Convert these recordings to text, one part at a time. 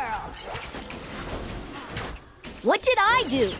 world. What did I do?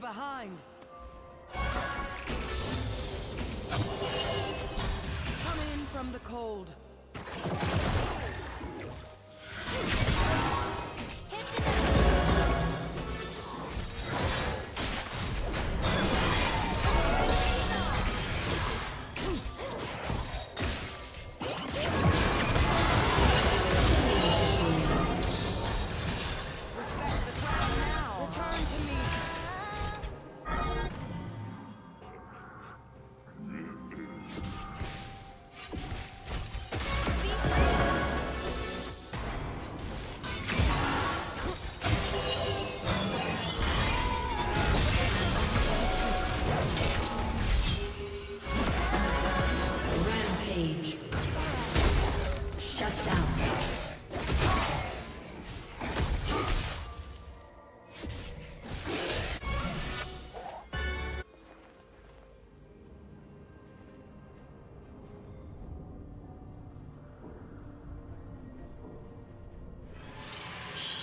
Behind. Come in from the cold.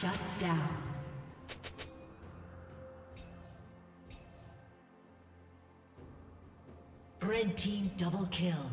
Shut down. Red team double kill.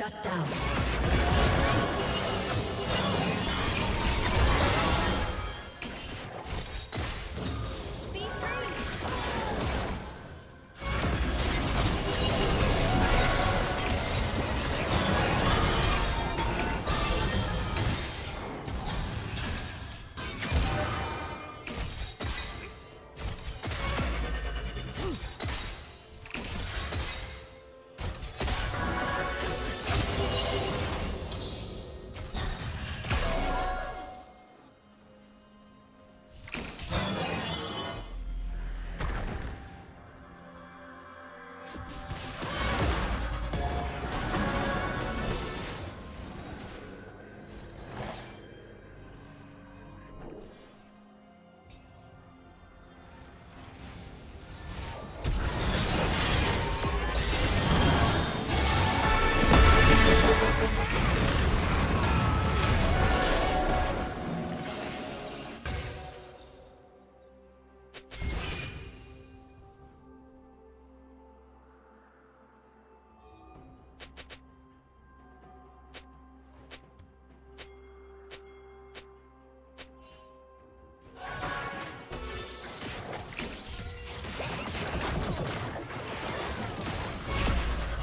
Shut down.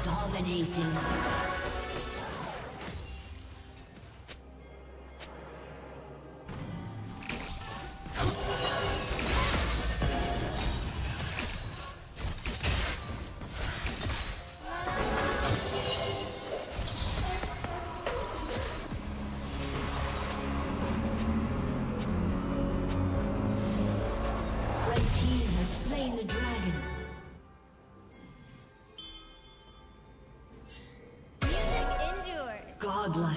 Dominating. Godlike.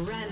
Rampage.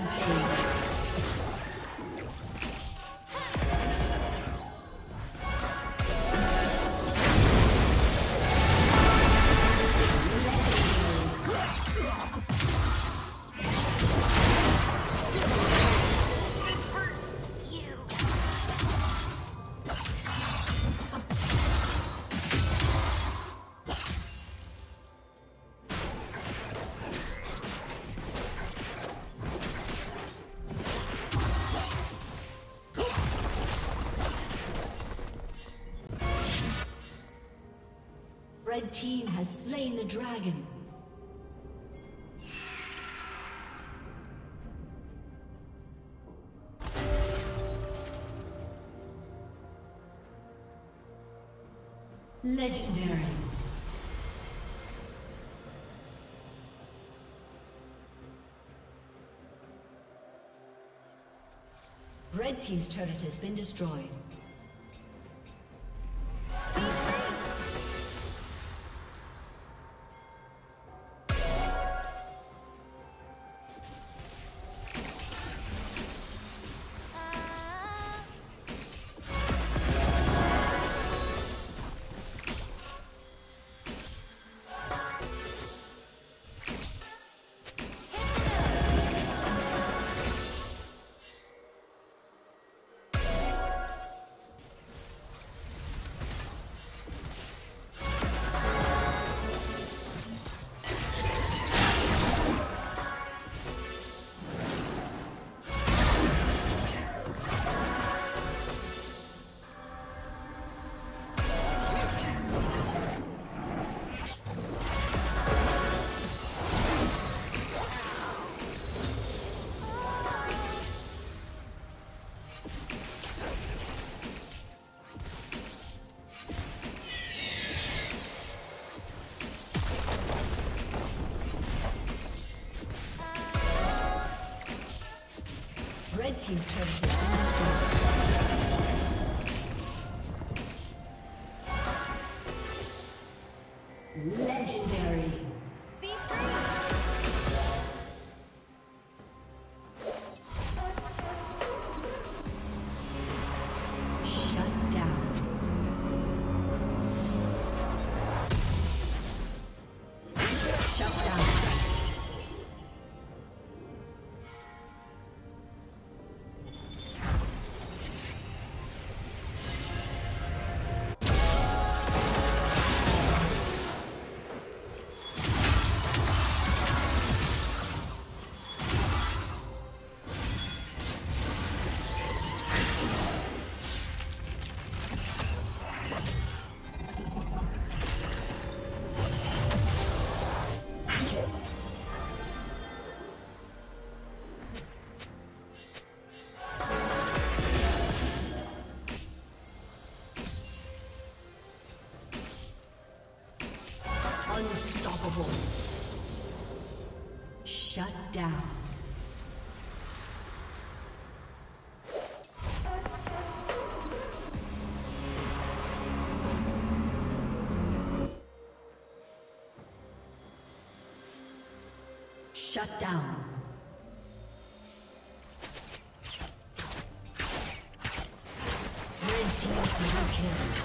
The red team has slain the dragon. Legendary. Red team's turret has been destroyed. Team's turret has been destroyed. Legendary. Be free. Shut down. Shut down. Shut down. Shut down. Red team double kill.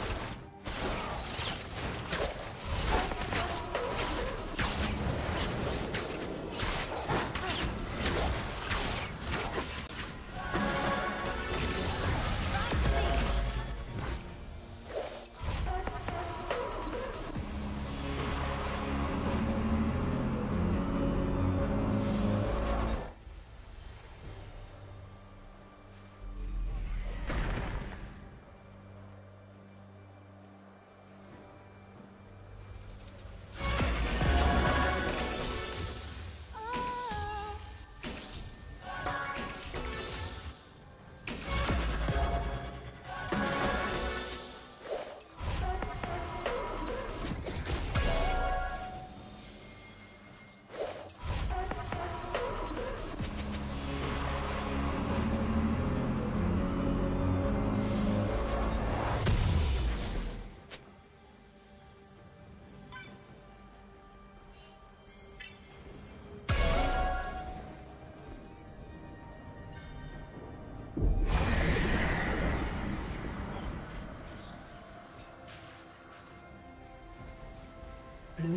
Blue